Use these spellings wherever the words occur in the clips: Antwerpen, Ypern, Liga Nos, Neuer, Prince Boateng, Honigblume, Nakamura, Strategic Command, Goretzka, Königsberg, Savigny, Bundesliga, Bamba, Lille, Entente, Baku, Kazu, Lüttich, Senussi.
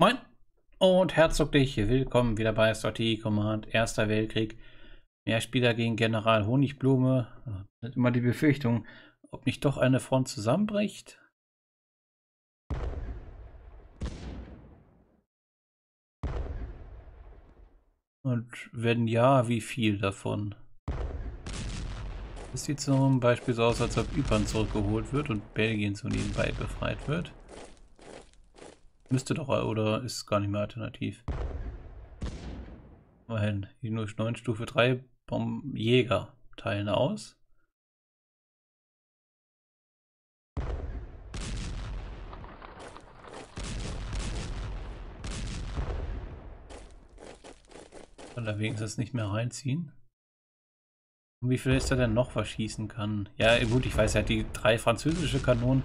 Moin und herzlich willkommen wieder bei Strategic Command, Erster Weltkrieg. Mehrspieler gegen General Honigblume. Das ist immer die Befürchtung, ob nicht doch eine Front zusammenbricht. Und wenn ja, wie viel davon? Es sieht zum Beispiel so aus, als ob Ypern zurückgeholt wird und Belgien so nebenbei befreit wird. Müsste doch, oder ist gar nicht mehr alternativ. Immerhin, die 09 Stufe 3 Bombenjäger teilen aus. Kann da wenigstens nicht mehr reinziehen. Und wie viel ist da denn noch, was schießen kann? Ja gut, ich weiß ja, die 3 französische Kanonen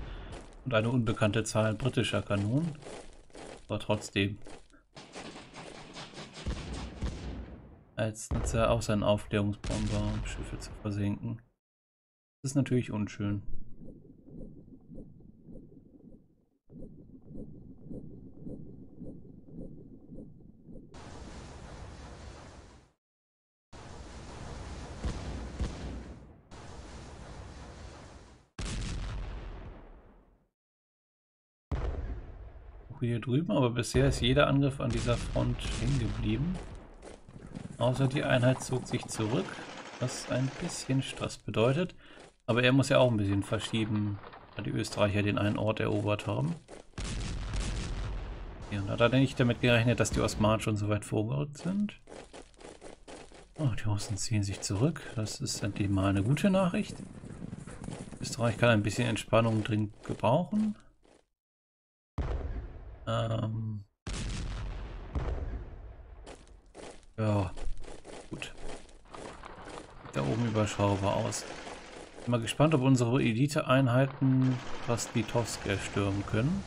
und eine unbekannte Zahl britischer Kanonen. Aber trotzdem. Als nutzt er auch seinen Aufklärungsbomber, um Schiffe zu versenken. Das ist natürlich unschön. Auch hier drüben, aber bisher ist jeder Angriff an dieser Front hängen geblieben. Außer die Einheit zog sich zurück, was ein bisschen Stress bedeutet. Aber er muss ja auch ein bisschen verschieben, da die Österreicher den einen Ort erobert haben. Ja, und hat er denn nicht damit gerechnet, dass die Osmanen schon so weit vorgerückt sind? Oh, die Russen ziehen sich zurück, das ist endlich mal eine gute Nachricht. Österreich kann ein bisschen Entspannung dringend gebrauchen. Ja, gut. Da oben überschaubar aus. Bin mal gespannt, ob unsere Elite-Einheiten fast Litowsk erstürmen können.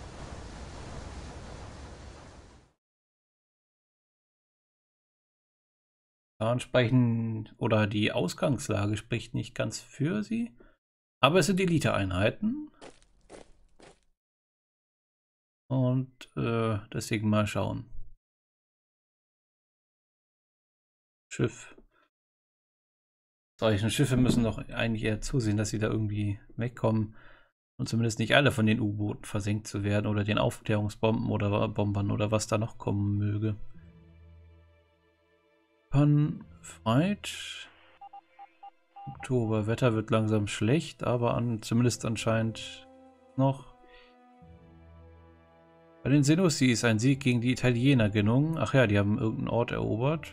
Daran sprechen, oder die Ausgangslage spricht nicht ganz für sie. Aber es sind Elite-Einheiten. Und deswegen mal schauen. Schiff. Solche Schiffe müssen doch eigentlich eher zusehen, dass sie da irgendwie wegkommen und zumindest nicht alle von den U-Booten versenkt zu werden oder den Aufklärungsbomben oder Bombern oder was da noch kommen möge. Panfreit. Oktober. Wetter wird langsam schlecht, aber zumindest anscheinend noch. Bei den Senussi ist ein Sieg gegen die Italiener gelungen. Ach ja, die haben irgendeinen Ort erobert.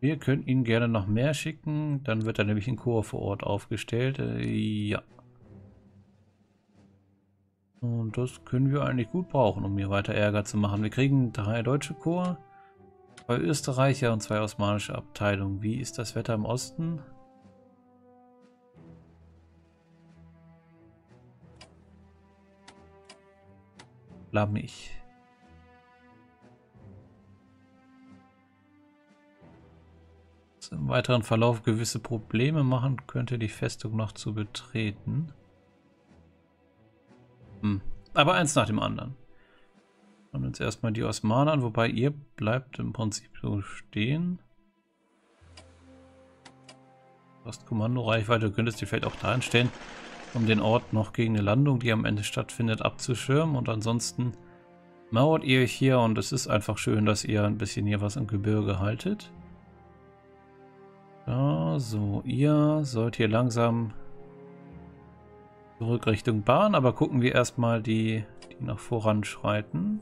Wir können ihn gerne noch mehr schicken, dann wird er nämlich in Korps vor Ort aufgestellt. Ja. Und das können wir eigentlich gut brauchen, um hier weiter Ärger zu machen. Wir kriegen 3 deutsche Korps, 2 Österreicher und 2 osmanische Abteilungen. Wie ist das Wetter im Osten? Schlammig. Im weiteren Verlauf gewisse Probleme machen könnte, die Festung noch zu betreten. Aber eins nach dem anderen. Und jetzt erstmal die Osmanen an, wobei ihr bleibt im Prinzip so stehen. Ostkommandoreichweite, du könntest die vielleicht auch dahin stellen, um den Ort noch gegen eine Landung, die am Ende stattfindet, abzuschirmen. Und ansonsten mauert ihr euch hier und es ist einfach schön, dass ihr ein bisschen hier was im Gebirge haltet. Ja, so, ihr sollt hier langsam zurück Richtung Bahn, aber gucken wir erstmal die noch voranschreiten.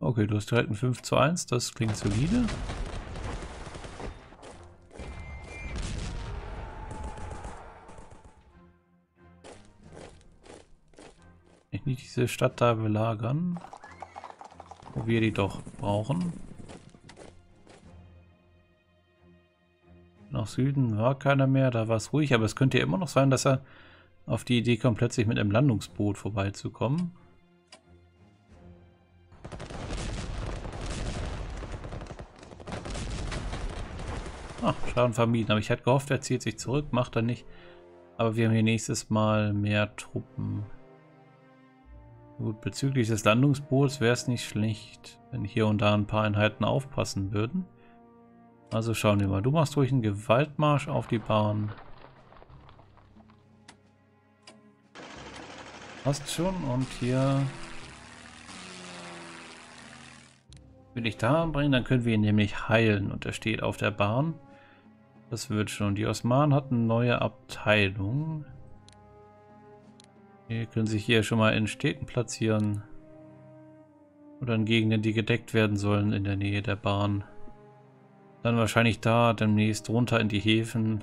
Okay, du hast direkt ein 5:1, das klingt solide. Ich nicht diese Stadt da belagern. Wo wir die doch brauchen. Nach Süden war keiner mehr, da war es ruhig, aber es könnte ja immer noch sein, dass er auf die Idee kommt, plötzlich mit einem Landungsboot vorbeizukommen. Ach, Schaden vermieden. Aber ich hatte gehofft, er zieht sich zurück, macht er nicht. Aber wir haben hier nächstes Mal mehr Truppen. Gut, bezüglich des Landungsboots wäre es nicht schlecht, wenn hier und da ein paar Einheiten aufpassen würden. Also schauen wir mal. Du machst ruhig einen Gewaltmarsch auf die Bahn. Passt schon. Und hier will ich da bringen, dann können wir ihn nämlich heilen. Und er steht auf der Bahn. Das wird schon. Die Osmanen hatten neue Abteilung. Die können sich hier schon mal in Städten platzieren. Oder in Gegenden, die gedeckt werden sollen in der Nähe der Bahn. Dann wahrscheinlich da demnächst runter in die Häfen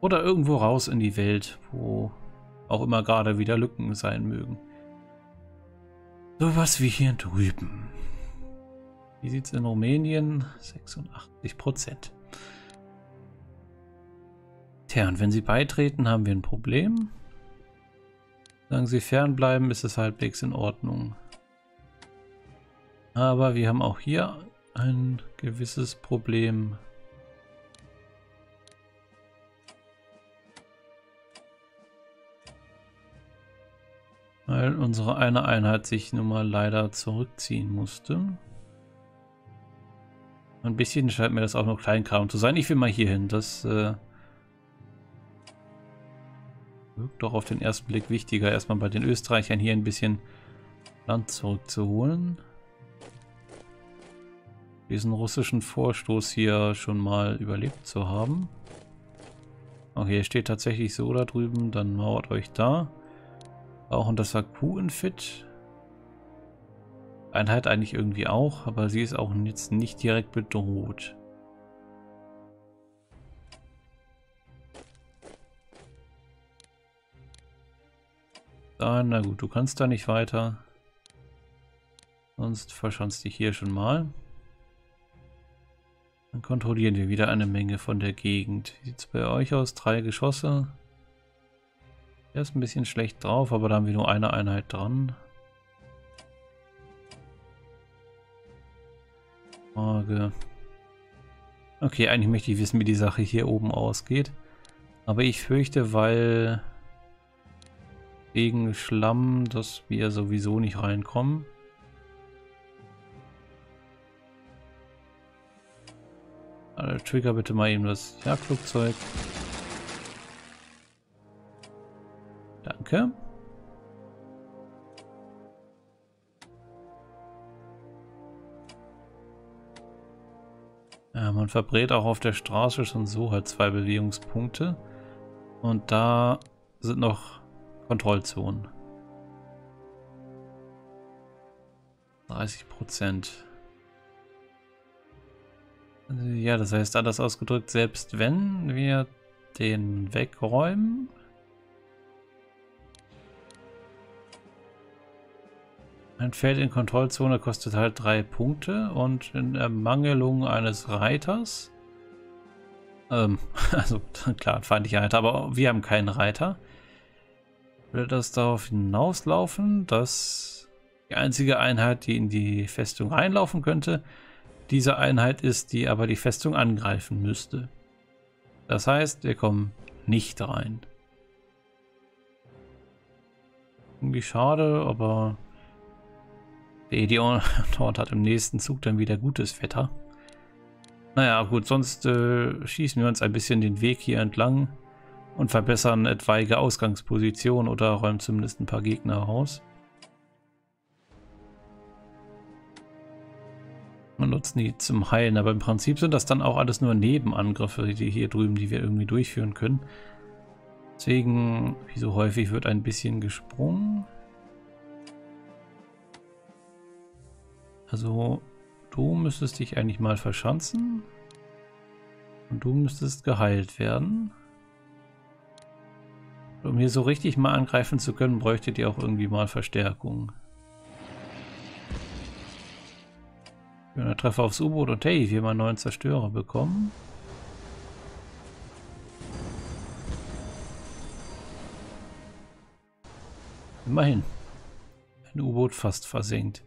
oder irgendwo raus in die Welt, wo auch immer gerade wieder Lücken sein mögen. Sowas wie hier drüben. Wie sieht es in Rumänien? 86%. Tja, und wenn sie beitreten, haben wir ein Problem. Solange sie fernbleiben, ist es halbwegs in Ordnung. Aber wir haben auch hier ein gewisses Problem. Weil unsere eine Einheit sich nun mal leider zurückziehen musste. Ein bisschen scheint mir das auch nur Kleinkram zu sein. Ich will mal hier hin. Das wirkt doch auf den ersten Blick wichtiger, erstmal bei den Österreichern hier ein bisschen Land zurückzuholen. Diesen russischen Vorstoß hier schon mal überlebt zu haben. Okay, hier steht tatsächlich so da drüben, dann mauert euch da. Auch und das war Kuhenfit. Einheit eigentlich irgendwie auch, aber sie ist auch jetzt nicht direkt bedroht. Da, na gut, du kannst da nicht weiter. Sonst verschanzt dich hier schon mal. Dann kontrollieren wir wieder eine Menge von der Gegend. Wie sieht es bei euch aus? 3 Geschosse. Der ist ein bisschen schlecht drauf, aber da haben wir nur eine Einheit dran. Frage. Okay, eigentlich möchte ich wissen, wie die Sache hier oben ausgeht. Aber ich fürchte, weil wegen Schlamm, dass wir sowieso nicht reinkommen. Also trigger bitte mal eben das Jagdflugzeug. Danke. Ja, man verbrät auch auf der Straße schon so halt 2 Bewegungspunkte. Und da sind noch Kontrollzonen. 30%. Ja, das heißt, anders ausgedrückt, selbst wenn wir den wegräumen, ein Feld in Kontrollzone kostet halt 3 Punkte und in Ermangelung eines Reiters, also klar, feindliche Reiter, aber wir haben keinen Reiter, wird das darauf hinauslaufen, dass die einzige Einheit, die in die Festung reinlaufen könnte, diese Einheit ist, die aber die Festung angreifen müsste. Das heißt, wir kommen nicht rein. Irgendwie schade, aber der Ideon dort hat im nächsten Zug dann wieder gutes Wetter. Naja, gut, sonst schießen wir uns ein bisschen den Weg hier entlang und verbessern etwaige Ausgangspositionen oder räumen zumindest ein paar Gegner raus. Und nutzen die zum Heilen, aber im Prinzip sind das dann auch alles nur Nebenangriffe, die hier drüben, die wir irgendwie durchführen können. Deswegen, wie so häufig, wird ein bisschen gesprungen. Also, du müsstest dich eigentlich mal verschanzen. Und du müsstest geheilt werden. Um hier so richtig mal angreifen zu können, bräuchtet ihr auch irgendwie mal Verstärkung. Schöner Treffer aufs U-Boot und hey, wir haben mal 9 Zerstörer bekommen. Immerhin. Ein U-Boot fast versenkt.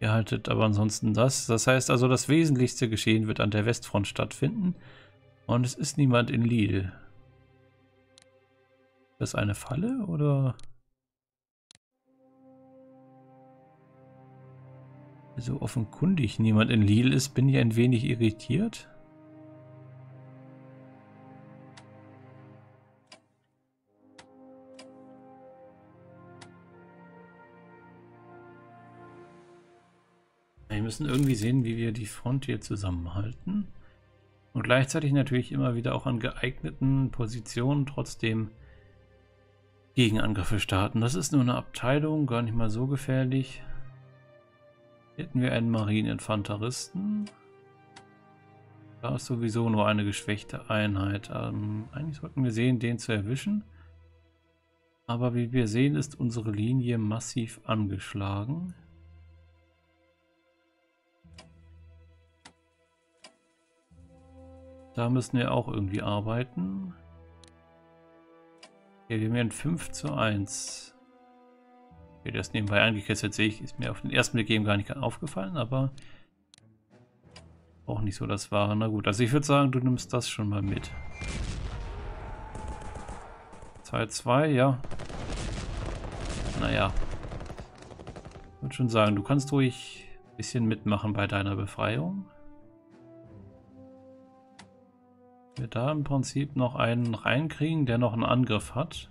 Ihr haltet aber ansonsten das. Das heißt also, das wesentlichste Geschehen wird an der Westfront stattfinden. Und es ist niemand in Lidl. Ist das eine Falle oder? So offenkundig niemand in Lidl ist, bin ich ein wenig irritiert. Wir müssen irgendwie sehen, wie wir die Front hier zusammenhalten und gleichzeitig natürlich immer wieder auch an geeigneten Positionen trotzdem Gegenangriffe starten. Das ist nur eine Abteilung, gar nicht mal so gefährlich. Hätten wir einen Marineinfanteristen. Da ist sowieso nur eine geschwächte Einheit. Eigentlich sollten wir sehen, den zu erwischen. Aber wie wir sehen, ist unsere Linie massiv angeschlagen. Da müssen wir auch irgendwie arbeiten. Okay, wir haben hier ein 5:1. Okay, der ist nebenbei angekesselt, sehe ich, ist mir auf den ersten Blick eben gar nicht aufgefallen, aber auch nicht so das Wahre. Na gut, also ich würde sagen, du nimmst das schon mal mit. Teil 2, ja. Naja. Ich würde schon sagen, du kannst ruhig ein bisschen mitmachen bei deiner Befreiung. Wir da im Prinzip noch einen reinkriegen, der noch einen Angriff hat.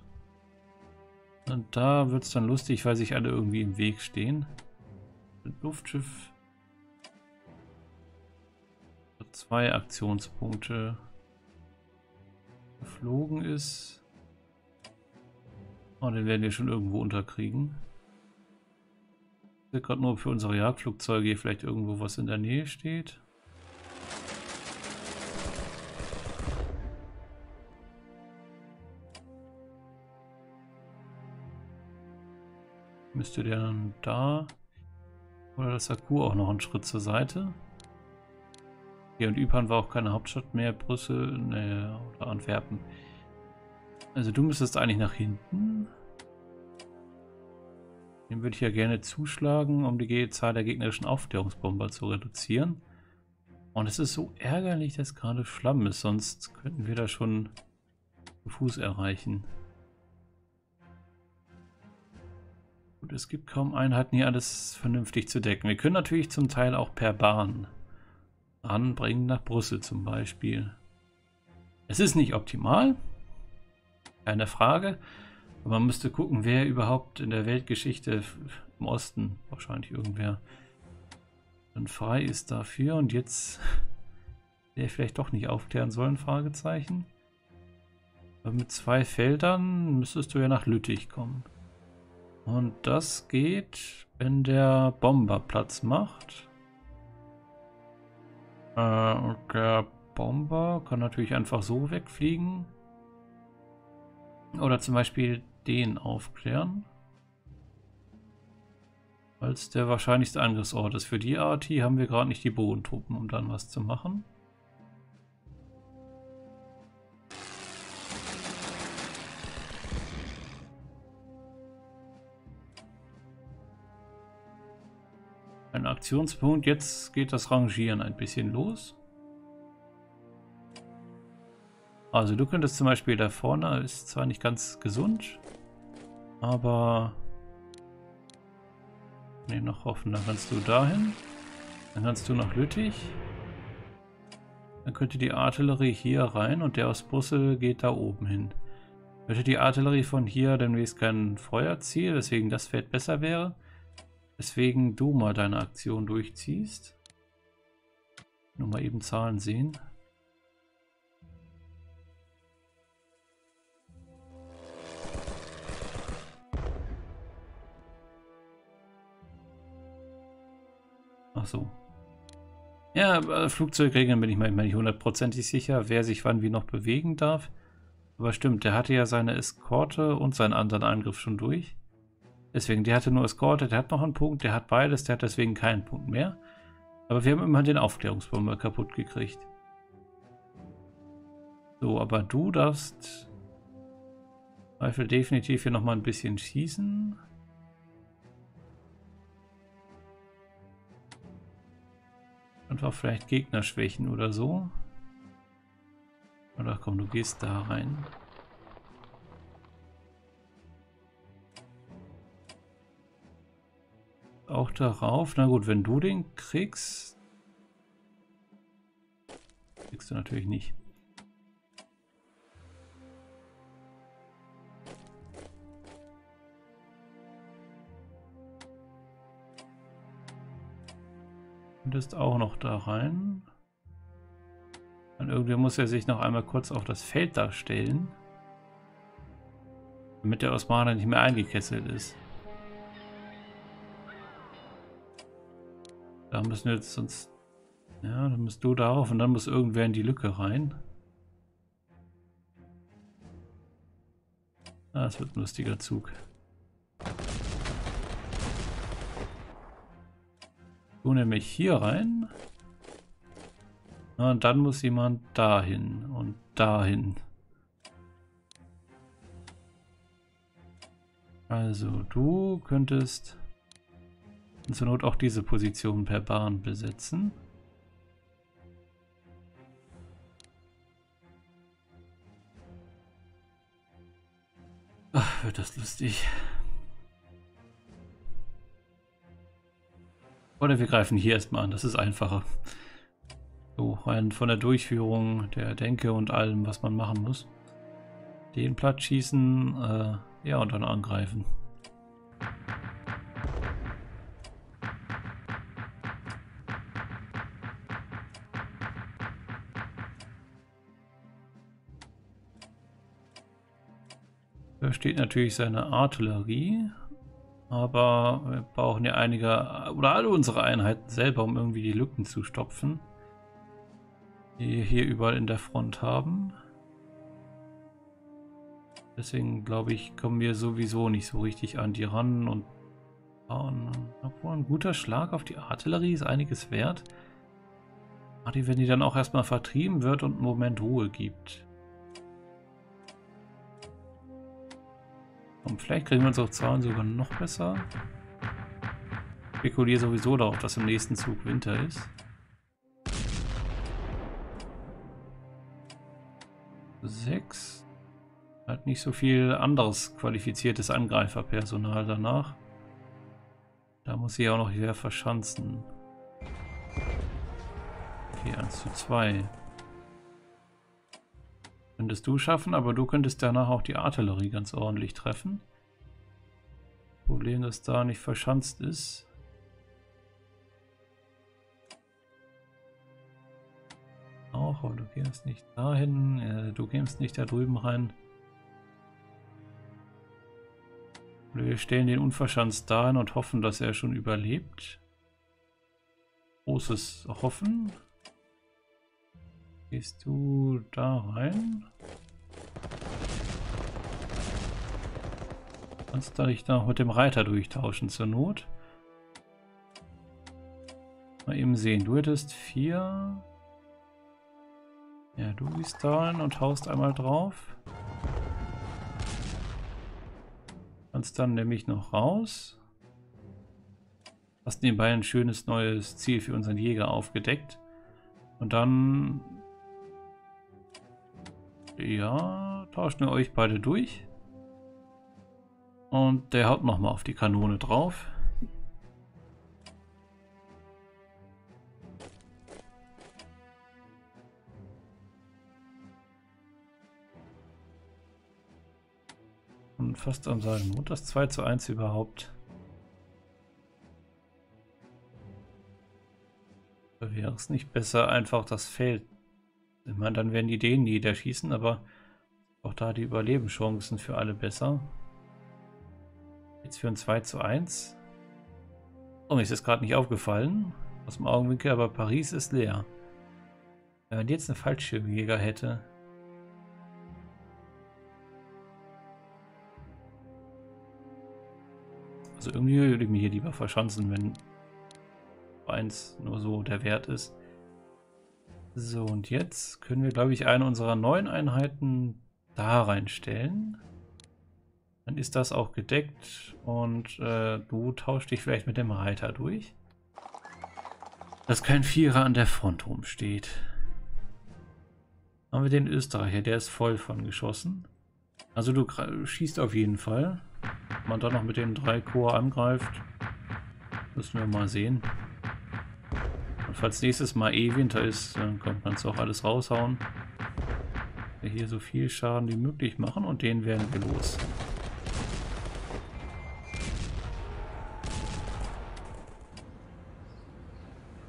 Und da wird es dann lustig, weil sich alle irgendwie im Weg stehen. Mit Luftschiff. 2 Aktionspunkte. Geflogen ist. Oh, den werden wir schon irgendwo unterkriegen. Ich will gerade nur für unsere Jagdflugzeuge hier vielleicht irgendwo was in der Nähe steht. Müsste der dann da oder das Akku auch noch einen Schritt zur Seite. Hier und Ypern war auch keine Hauptstadt mehr, Brüssel, ne, oder Antwerpen. Also du müsstest eigentlich nach hinten. Den würde ich ja gerne zuschlagen, um die Zahl der gegnerischen Aufklärungsbomber zu reduzieren. Und es ist so ärgerlich, dass gerade Schlamm ist, sonst könnten wir da schon zu Fuß erreichen. Gut, es gibt kaum Einheiten, hier alles vernünftig zu decken. Wir können natürlich zum Teil auch per Bahn anbringen, nach Brüssel zum Beispiel. Es ist nicht optimal, keine Frage. Aber man müsste gucken, wer überhaupt in der Weltgeschichte im Osten, wahrscheinlich irgendwer, dann frei ist dafür. Und jetzt wäre vielleicht doch nicht aufklären sollen, Fragezeichen. Aber mit 2 Feldern müsstest du ja nach Lüttich kommen. Und das geht, wenn der Bomber Platz macht. Und der Bomber kann natürlich einfach so wegfliegen. Oder zum Beispiel den aufklären. Als der wahrscheinlichste Angriffsort ist. Für die AT haben wir gerade nicht die Bodentruppen, um dann was zu machen. Ein Aktionspunkt, jetzt geht das Rangieren ein bisschen los. Also du könntest zum Beispiel da vorne, ist zwar nicht ganz gesund, aber ne, noch offen, dann kannst du dahin, dann kannst du nach Lüttich, dann könnte die Artillerie hier rein und der aus Brüssel geht da oben hin. Könnte die Artillerie von hier demnächst kein Feuerziel, deswegen das Feld besser wäre. Deswegen du mal deine Aktion durchziehst. Nur mal eben Zahlen sehen. Ach so. Ja, Flugzeugregeln bin ich mir nicht hundertprozentig sicher, wer sich wann wie noch bewegen darf. Aber stimmt, der hatte ja seine Eskorte und seinen anderen Angriff schon durch. Deswegen, der hatte nur Eskorte, der hat noch einen Punkt, der hat beides, der hat deswegen keinen Punkt mehr. Aber wir haben immerhin den Aufklärungsbomber kaputt gekriegt. So, aber du darfst Zweifel definitiv hier nochmal ein bisschen schießen. Und auch vielleicht Gegner schwächen oder so. Oder komm, du gehst da rein. Auch darauf. Na gut, wenn du den kriegst, kriegst du natürlich nicht. Und ist auch noch da rein. Und irgendwie muss er sich noch einmal kurz auf das Feld darstellen, damit der Osmaner nicht mehr eingekesselt ist. Da müssen wir jetzt sonst... Ja, dann musst du darauf und dann muss irgendwer in die Lücke rein. Ah, das wird ein lustiger Zug. Du nämlich hier rein. Und dann muss jemand dahin und dahin. Also du könntest zur Not auch diese Position per Bahn besetzen. Ach, wird das lustig. Oder wir greifen hier erstmal an, das ist einfacher. So, rein von der Durchführung der Denke und allem, was man machen muss. Den platt schießen, ja, und dann angreifen. Da steht natürlich seine Artillerie, aber wir brauchen ja einige oder alle unsere Einheiten selber, um irgendwie die Lücken zu stopfen, die wir hier überall in der Front haben. Deswegen glaube ich, kommen wir sowieso nicht so richtig an die ran. Und obwohl ein guter Schlag auf die Artillerie ist einiges wert. Aber wenn die dann auch erstmal vertrieben wird und einen Moment Ruhe gibt. Und vielleicht kriegen wir unsere Zahlen sogar noch besser. Ich spekuliere sowieso darauf, dass im nächsten Zug Winter ist. Sechs. Hat nicht so viel anderes qualifiziertes Angreiferpersonal danach. Da muss ich auch noch wieder verschanzen. Okay, 1:2. Könntest du schaffen, aber du könntest danach auch die Artillerie ganz ordentlich treffen. Problem, dass da nicht verschanzt ist. Auch, aber du gehst nicht dahin, du gehst nicht da drüben rein. Wir stellen den unverschanzt dahin und hoffen, dass er schon überlebt. Großes Hoffen. Gehst du da rein? Kannst du dich da noch mit dem Reiter durchtauschen zur Not? Mal eben sehen, du hättest 4. Ja, du gehst da rein und haust einmal drauf. Kannst dann nämlich noch raus. Hast nebenbei ein schönes neues Ziel für unseren Jäger aufgedeckt. Und dann... Ja, tauschen wir euch beide durch. Und der haut nochmal auf die Kanone drauf. Und fast am Seitenmut, das 2:1 überhaupt. Wäre es nicht besser, einfach das Feld. Ich meine, dann werden die den niederschießen, aber auch da die Überlebenschancen für alle besser. Jetzt für ein 2:1. Oh, mir ist das gerade nicht aufgefallen, aus dem Augenwinkel, aber Paris ist leer. Wenn man jetzt einen Fallschirmjäger hätte. Also irgendwie würde ich mir hier lieber verschanzen, wenn 1 nur so der Wert ist. So, und jetzt können wir, glaube ich, eine unserer neuen Einheiten da reinstellen. Dann ist das auch gedeckt und du tauschst dich vielleicht mit dem Reiter durch. Dass kein Vierer an der Front rumsteht. Haben wir den Österreicher, der ist voll von geschossen. Also du schießt auf jeden Fall. Ob man dann noch mit den 3 Korps angreift, müssen wir mal sehen. Und falls nächstes Mal Winter ist, dann kommt man es auch alles raushauen. Hier so viel Schaden wie möglich machen und den werden wir los.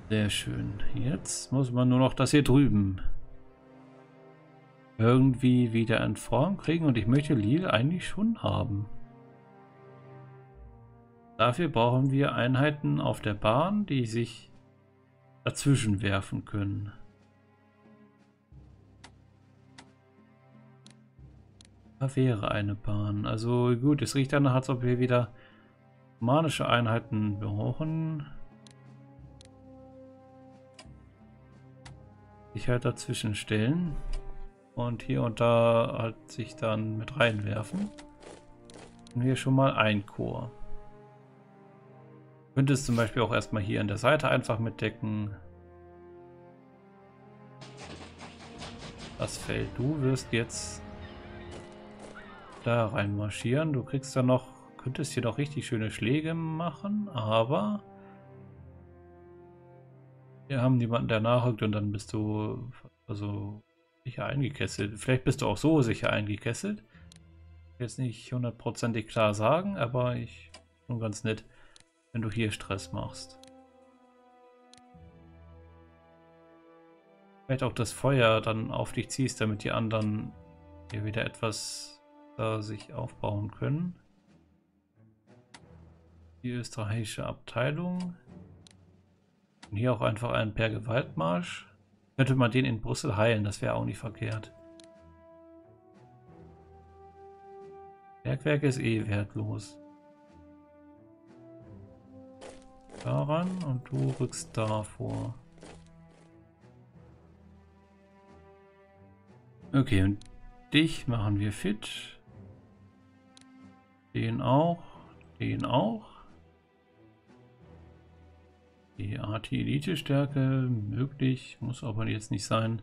Sehr schön. Jetzt muss man nur noch das hier drüben irgendwie wieder in Form kriegen und ich möchte Lille eigentlich schon haben. Dafür brauchen wir Einheiten auf der Bahn, die sich dazwischen werfen können. Da wäre eine Bahn. Also gut, es riecht danach, als ob wir wieder manische Einheiten brauchen. Ich halt dazwischen stellen und hier und da halt sich dann mit reinwerfen. Und hier schon mal ein Korps. Könnte es zum Beispiel auch erstmal hier an der Seite einfach mitdecken. Das Feld. Du wirst jetzt da rein marschieren. Du kriegst dann noch, könntest hier noch richtig schöne Schläge machen, aber wir haben niemanden, der nachrückt und dann bist du also sicher eingekesselt. Vielleicht bist du auch so sicher eingekesselt. Jetzt nicht hundertprozentig klar sagen, aber ich schon ganz nett, wenn du hier Stress machst. Vielleicht auch das Feuer dann auf dich ziehst, damit die anderen hier wieder etwas da sich aufbauen können. Die österreichische Abteilung. Und hier auch einfach einen per Gewaltmarsch. Könnte man den in Brüssel heilen, das wäre auch nicht verkehrt. Bergwerk ist eh wertlos. Daran und du rückst da vor. Okay, und dich machen wir fit. Den auch, den auch. Die Arti-Elite-Stärke möglich, muss aber jetzt nicht sein.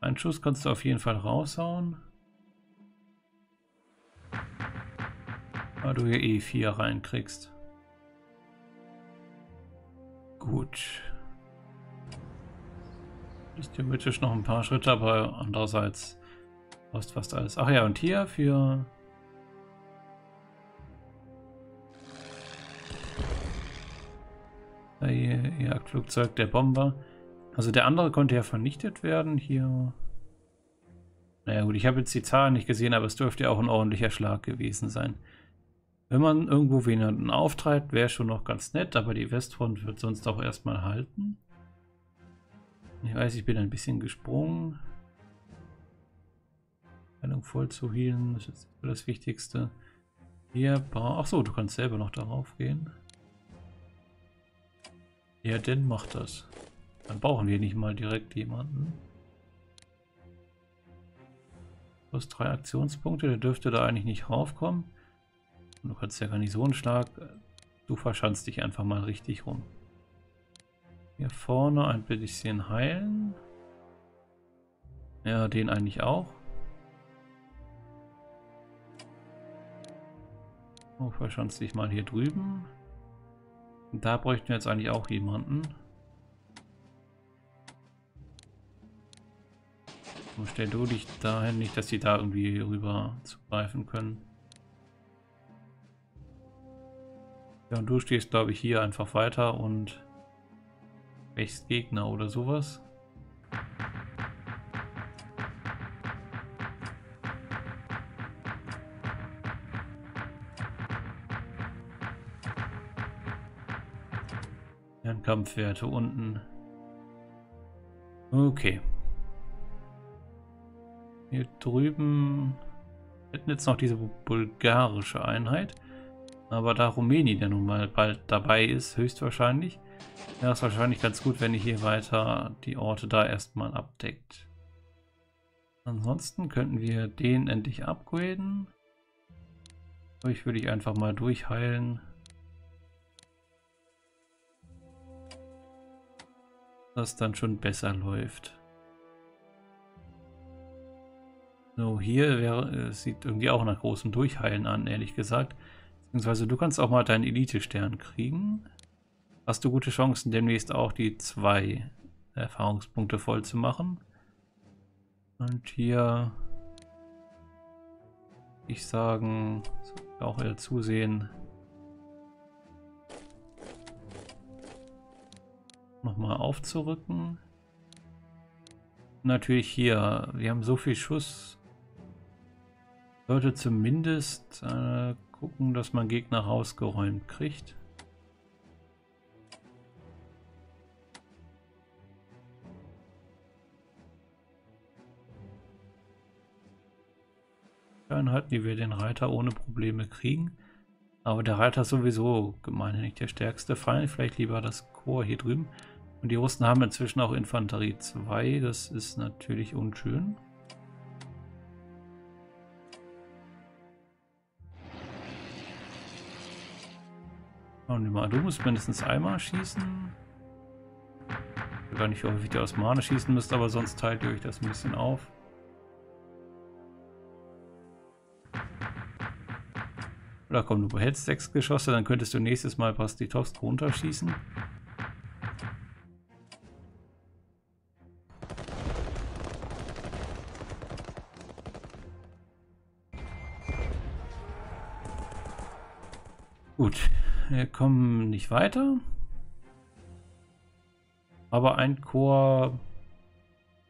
Einen Schuss kannst du auf jeden Fall raushauen. Weil du hier eh 4 reinkriegst. Gut. Das ist theoretisch noch ein paar Schritte, aber andererseits passt fast alles. Ach ja, und hier für Jagdflugzeug der Bomber. Also der andere konnte ja vernichtet werden. Hier. Naja gut, ich habe jetzt die Zahlen nicht gesehen, aber es dürfte ja auch ein ordentlicher Schlag gewesen sein. Wenn man irgendwo wen auftreibt, wäre schon noch ganz nett, aber die Westfront wird sonst auch erstmal halten. Ich weiß, ich bin ein bisschen gesprungen. Heilung voll zu healen, das ist das Wichtigste. Hier, achso, du kannst selber noch darauf gehen. Ja, denn macht das. Dann brauchen wir nicht mal direkt jemanden. Plus 3 Aktionspunkte, der dürfte da eigentlich nicht raufkommen. Und du kannst ja gar nicht so einen Schlag. Du verschanzt dich einfach mal richtig rum. Hier vorne ein bisschen heilen. Ja, den eigentlich auch. Du verschanzt dich mal hier drüben. Da bräuchten wir jetzt eigentlich auch jemanden. Und stell du dich dahin, nicht, dass die da irgendwie rüber zugreifen können. Ja, und du stehst, glaube ich, hier einfach weiter und wächst Gegner oder sowas. Kampfwerte unten. Okay. Hier drüben hätten jetzt noch diese bulgarische Einheit. Aber da Rumänien ja nun mal bald dabei ist, höchstwahrscheinlich, wäre es wahrscheinlich ganz gut, wenn ihr hier weiter die Orte da erstmal abdeckt. Ansonsten könnten wir den endlich upgraden. Ich würde ich einfach mal durchheilen. das dann schon besser läuft. So, hier wäre, sieht irgendwie auch nach großem Durchheilen an, ehrlich gesagt. Beziehungsweise du kannst auch mal deinen Elite-Stern kriegen. Hast du gute Chancen, demnächst auch die 2 Erfahrungspunkte voll zu machen. Und hier, ich sagen, auch eher zusehen. Nochmal aufzurücken. Natürlich hier, wir haben so viel Schuss. Sollte zumindest gucken, dass man Gegner rausgeräumt kriegt. Einheiten, die wir den Reiter ohne Probleme kriegen. Aber der Reiter ist sowieso gemeinhin nicht der stärkste. Fallen vielleicht lieber das Korps hier drüben. Und die Russen haben inzwischen auch Infanterie 2, das ist natürlich unschön. Schauen wir mal, du musst mindestens einmal schießen. Ich weiß gar nicht, wie häufig ihr aus Mane schießen müsst, aber sonst teilt ihr euch das ein bisschen auf. Oder komm, du behältst 6 Geschosse, dann könntest du nächstes Mal Brastitowsk runterschießen. Gut, wir kommen nicht weiter. Aber ein Korps,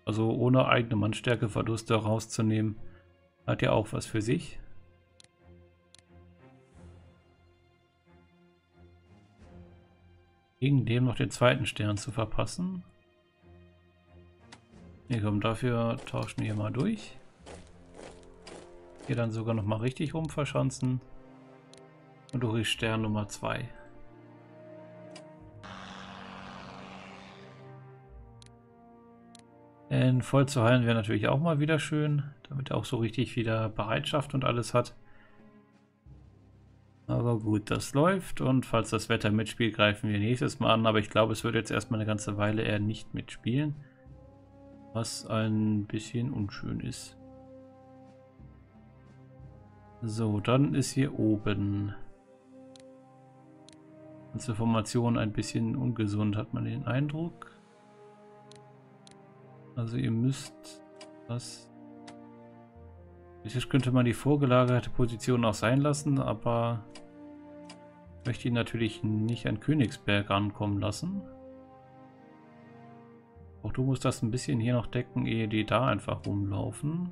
also ohne eigene Mannstärkeverluste rauszunehmen, hat ja auch was für sich. Gegen dem noch den 2. Stern zu verpassen. Ne, komm, dafür tauschen wir mal durch. Hier dann sogar nochmal richtig rum verschanzen. Und durch Stern Nummer 2. Voll zu heilen wäre natürlich auch mal wieder schön, damit er auch so richtig wieder Bereitschaft und alles hat. Aber gut, das läuft und falls das Wetter mitspielt, greifen wir nächstes Mal an. Aber ich glaube, es wird jetzt erstmal eine ganze Weile eher nicht mitspielen, was ein bisschen unschön ist. So, dann ist hier oben unsere Formation ein bisschen ungesund, hat man den Eindruck. Also ihr müsst das... Theoretisch könnte man die vorgelagerte Position auch sein lassen, aber ich möchte ihn natürlich nicht an Königsberg rankommen lassen. Auch du musst das ein bisschen hier noch decken, ehe die da einfach rumlaufen.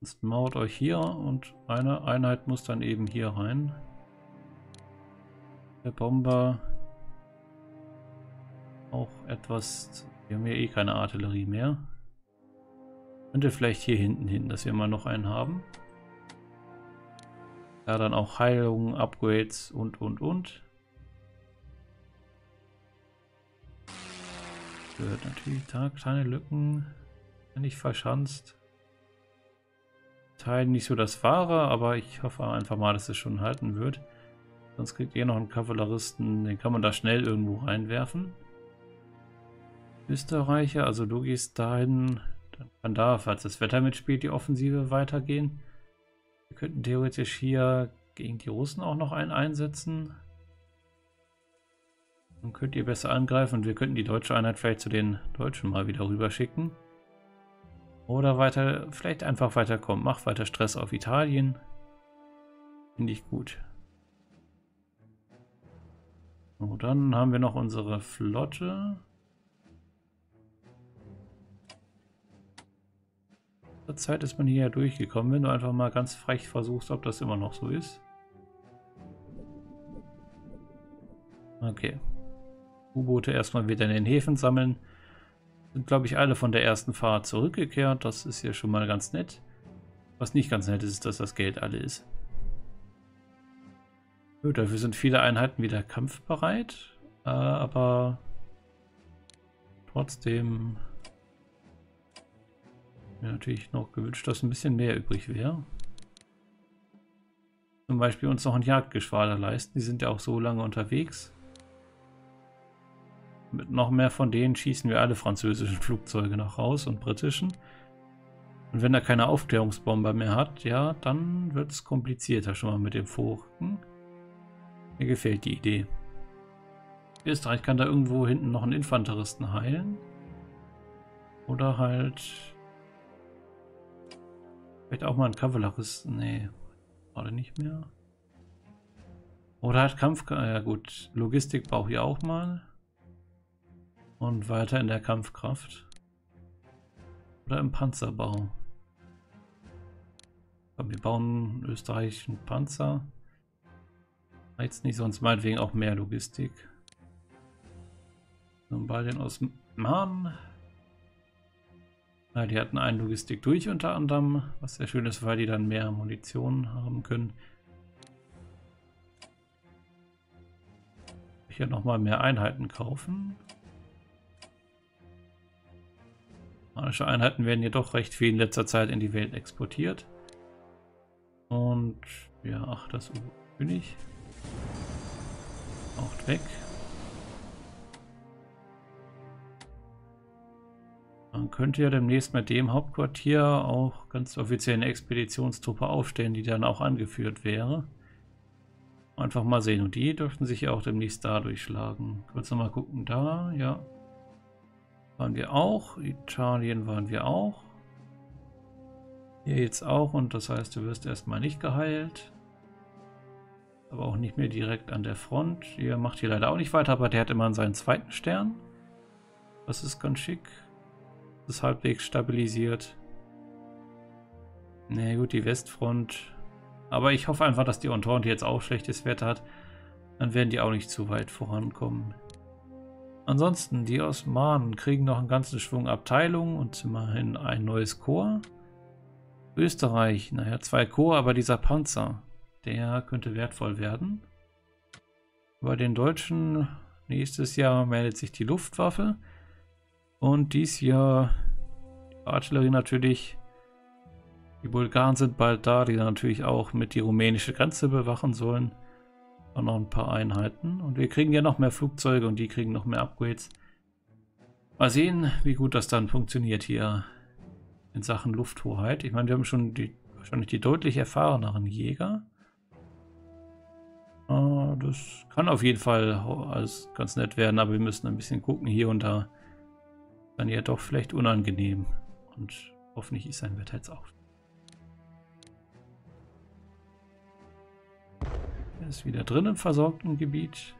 Sonst mauert euch hier und eine Einheit muss dann eben hier rein. Der Bomber auch etwas, wir haben ja eh keine Artillerie mehr. Könnte vielleicht hier hinten hin, dass wir mal noch einen haben. Da dann auch Heilungen, Upgrades und. Gehört natürlich da kleine Lücken, nicht verschanzt. Teil nicht so das Wahre, aber ich hoffe einfach mal, dass es schon halten wird. Sonst kriegt ihr noch einen Kavalleristen, den kann man da schnell irgendwo reinwerfen. Österreicher, also du gehst dahin, dann kann da, falls das Wetter mitspielt, die Offensive weitergehen. Wir könnten theoretisch hier gegen die Russen auch noch einen einsetzen. Dann könnt ihr besser angreifen und wir könnten die deutsche Einheit vielleicht zu den Deutschen mal wieder rüber schicken. Oder weiter, vielleicht einfach weiterkommen. Mach weiter Stress auf Italien. Finde ich gut. So, dann haben wir noch unsere Flotte. Zur Zeit ist man hier ja durchgekommen, wenn du einfach mal ganz frech versuchst, ob das immer noch so ist. Okay. U-Boote erstmal wieder in den Häfen sammeln. Sind, glaube ich, alle von der ersten Fahrt zurückgekehrt. Das ist ja schon mal ganz nett. Was nicht ganz nett ist, ist, dass das Geld alle ist. Gut, dafür sind viele Einheiten wieder kampfbereit. Aber trotzdem mir natürlich noch gewünscht, dass ein bisschen mehr übrig wäre. Zum Beispiel uns noch ein Jagdgeschwader leisten. Die sind ja auch so lange unterwegs. Mit noch mehr von denen schießen wir alle französischen Flugzeuge noch raus und britischen. Und wenn er keine Aufklärungsbomber mehr hat, ja, dann wird es komplizierter schon mal mit dem Vorrücken. Mir gefällt die Idee. Österreich kann da irgendwo hinten noch einen Infanteristen heilen. Oder halt... Vielleicht auch mal einen Kavalleristen. Nee, gerade nicht mehr. Oder halt Kampf... Ja gut, Logistik brauche ich auch mal. Und weiter in der Kampfkraft. Oder im Panzerbau. Aber wir bauen in Österreich einen Panzer. Reizt nicht, sonst meinetwegen auch mehr Logistik. Und bei den Osmanen. Ja, die hatten einen Logistik durch unter anderem, was sehr schön ist, weil die dann mehr Munition haben können. Hier nochmal mehr Einheiten kaufen. Manische Einheiten werden jedoch recht viel in letzter Zeit in die Welt exportiert. Und ja, ach, das König. Auch weg. Man könnte ja demnächst mit dem Hauptquartier auch ganz offiziell eine Expeditionstruppe aufstellen, die dann auch angeführt wäre. Einfach mal sehen. Und die dürften sich ja auch demnächst da durchschlagen. Kurz nochmal gucken. Da, ja. Waren wir auch. Italien waren wir auch. Hier jetzt auch. Und das heißt, du wirst erstmal nicht geheilt. Aber auch nicht mehr direkt an der Front. Ihr macht hier leider auch nicht weiter, aber der hat immerhin seinen zweiten Stern. Das ist ganz schick. Ist halbwegs stabilisiert. Na gut, die Westfront. Aber ich hoffe einfach, dass die Entente jetzt auch schlechtes Wetter hat. Dann werden die auch nicht zu weit vorankommen. Ansonsten, die Osmanen kriegen noch einen ganzen Schwung Abteilungen und immerhin ein neues Korps. Österreich, naja, 2 Korps, aber dieser Panzer, der könnte wertvoll werden. Bei den Deutschen nächstes Jahr meldet sich die Luftwaffe. Und dies Jahr die Artillerie natürlich. Die Bulgaren sind bald da, die natürlich auch mit die rumänische Grenze bewachen sollen. Und noch ein paar Einheiten. Und wir kriegen ja noch mehr Flugzeuge und die kriegen noch mehr Upgrades. Mal sehen, wie gut das dann funktioniert hier in Sachen Lufthoheit. Ich meine, wir haben schon wahrscheinlich die deutlich erfahreneren Jäger. Das kann auf jeden Fall alles ganz nett werden, aber wir müssen ein bisschen gucken hier und da. Dann ja doch vielleicht unangenehm. Und hoffentlich ist sein Wetter jetzt auch. Er ist wieder drin im versorgten Gebiet.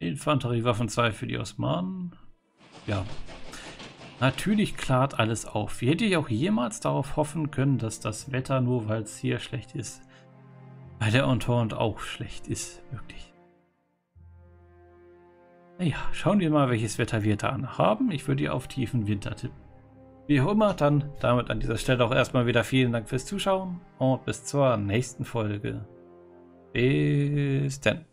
Infanteriewaffen 2 für die Osmanen. Ja, natürlich klart alles auf. Wie hätte ich auch jemals darauf hoffen können, dass das Wetter, nur weil es hier schlecht ist, bei der Entente auch schlecht ist, wirklich. Naja, schauen wir mal, welches Wetter wir danach haben. Ich würde hier auf tiefen Winter tippen. Wie auch immer, dann damit an dieser Stelle auch erstmal wieder vielen Dank fürs Zuschauen und bis zur nächsten Folge. Bis dann.